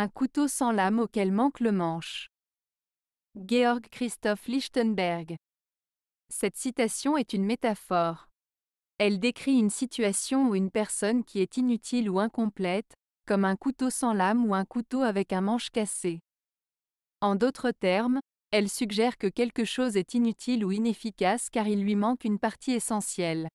un couteau sans lame auquel manque le manche. Georg Christoph Lichtenberg. Cette citation est une métaphore. Elle décrit une situation ou une personne qui est inutile ou incomplète, comme un couteau sans lame ou un couteau avec un manche cassé. En d'autres termes, elle suggère que quelque chose est inutile ou inefficace car il lui manque une partie essentielle.